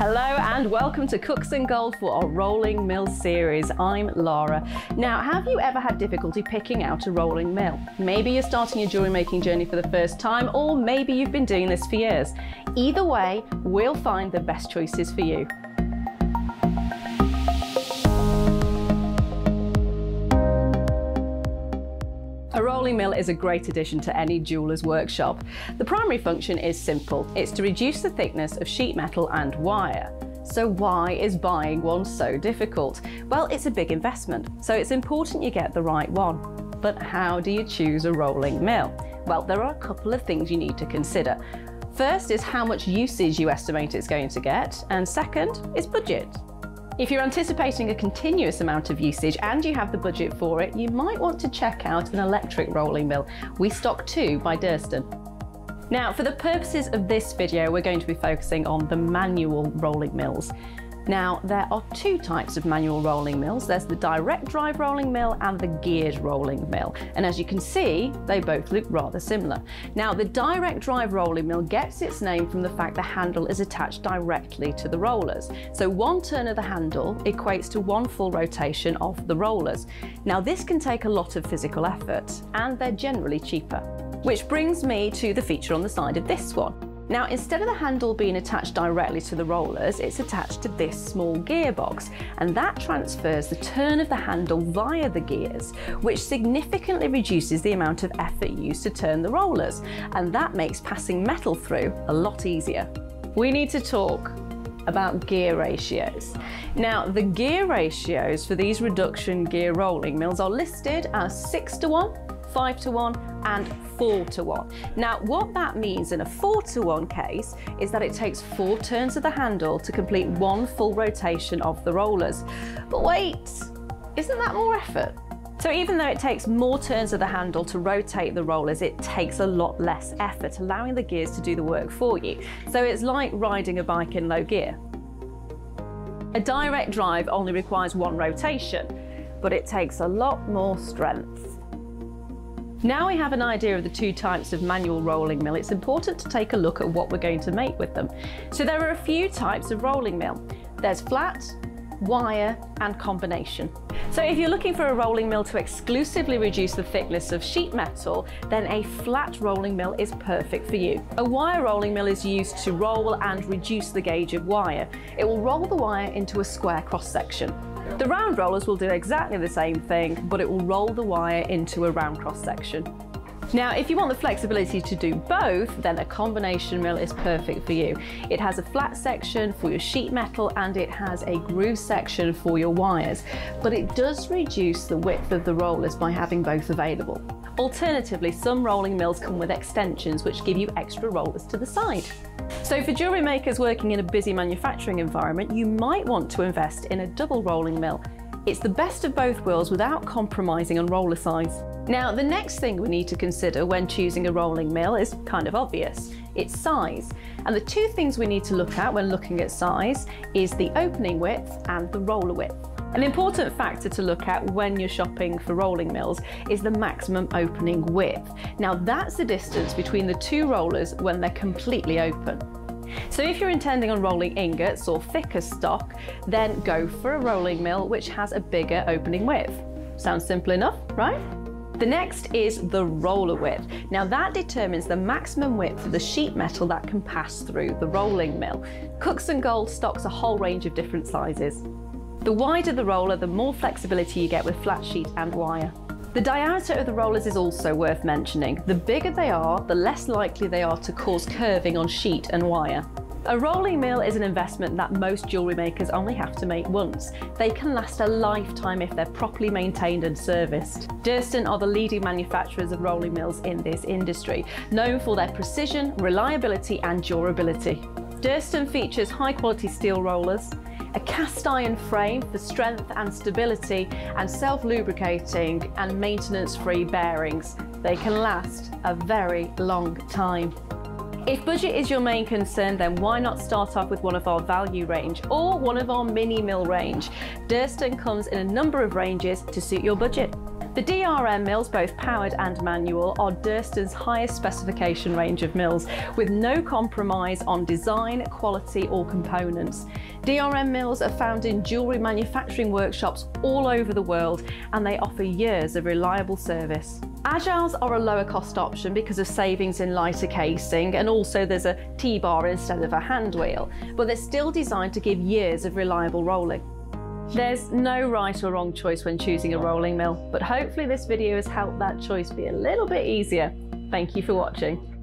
Hello and welcome to Cooks and Gold for our rolling mill series. I'm Lara. Now, have you ever had difficulty picking out a rolling mill? Maybe you're starting your jewellery making journey for the first time, or maybe you've been doing this for years. Either way, we'll find the best choices for you. A rolling mill is a great addition to any jeweller's workshop. The primary function is simple. It's to reduce the thickness of sheet metal and wire. So why is buying one so difficult? Well, it's a big investment, so it's important you get the right one. But how do you choose a rolling mill? Well, there are a couple of things you need to consider. First is how much usage you estimate it's going to get, and second is budget. If you're anticipating a continuous amount of usage and you have the budget for it, you might want to check out an electric rolling mill. We stock two by Durston. Now, for the purposes of this video, we're going to be focusing on the manual rolling mills. Now, there are two types of manual rolling mills. There's the direct drive rolling mill and the geared rolling mill. And as you can see, they both look rather similar. Now, the direct drive rolling mill gets its name from the fact the handle is attached directly to the rollers. So one turn of the handle equates to one full rotation of the rollers. Now, this can take a lot of physical effort, and they're generally cheaper. Which brings me to the feature on the side of this one. Now, instead of the handle being attached directly to the rollers, it's attached to this small gearbox, and that transfers the turn of the handle via the gears, which significantly reduces the amount of effort used to turn the rollers, and that makes passing metal through a lot easier. We need to talk about gear ratios. Now, the gear ratios for these reduction gear rolling mills are listed as 6:1, 5:1, and 4:1. Now, what that means in a 4:1 case is that it takes 4 turns of the handle to complete one full rotation of the rollers. But wait, isn't that more effort? So even though it takes more turns of the handle to rotate the rollers, it takes a lot less effort, allowing the gears to do the work for you. So it's like riding a bike in low gear. A direct drive only requires one rotation, but it takes a lot more strength. Now we have an idea of the two types of manual rolling mill, it's important to take a look at what we're going to make with them. So there are a few types of rolling mill. There's flat, wire, and combination. So if you're looking for a rolling mill to exclusively reduce the thickness of sheet metal, then a flat rolling mill is perfect for you. A wire rolling mill is used to roll and reduce the gauge of wire. It will roll the wire into a square cross-section. The round rollers will do exactly the same thing, but it will roll the wire into a round cross-section. Now, if you want the flexibility to do both, then a combination mill is perfect for you. It has a flat section for your sheet metal and it has a groove section for your wires, but it does reduce the width of the rollers by having both available. Alternatively, some rolling mills come with extensions which give you extra rollers to the side. So for jewellery makers working in a busy manufacturing environment, you might want to invest in a double rolling mill. It's the best of both worlds without compromising on roller size. Now, the next thing we need to consider when choosing a rolling mill is kind of obvious. It's size. And the two things we need to look at when looking at size is the opening width and the roller width. An important factor to look at when you're shopping for rolling mills is the maximum opening width. Now, that's the distance between the two rollers when they're completely open. So if you're intending on rolling ingots or thicker stock, then go for a rolling mill which has a bigger opening width. Sounds simple enough, right? The next is the roller width. Now that determines the maximum width of the sheet metal that can pass through the rolling mill. Cooks and Gold stocks a whole range of different sizes. The wider the roller, the more flexibility you get with flat sheet and wire. The diameter of the rollers is also worth mentioning. The bigger they are, the less likely they are to cause curving on sheet and wire. A rolling mill is an investment that most jewellery makers only have to make once. They can last a lifetime if they're properly maintained and serviced. Durston are the leading manufacturers of rolling mills in this industry, known for their precision, reliability and durability. Durston features high-quality steel rollers, a cast iron frame for strength and stability, and self-lubricating and maintenance-free bearings. They can last a very long time. If budget is your main concern, then why not start off with one of our value range or one of our mini mill range? Durston comes in a number of ranges to suit your budget. The DRM mills, both powered and manual, are Durston's highest specification range of mills, with no compromise on design, quality or components. DRM mills are found in jewellery manufacturing workshops all over the world, and they offer years of reliable service. Agiles are a lower cost option because of savings in lighter casing, and also there's a T-bar instead of a hand wheel, but they're still designed to give years of reliable rolling. There's no right or wrong choice when choosing a rolling mill, but hopefully this video has helped that choice be a little bit easier. Thank you for watching.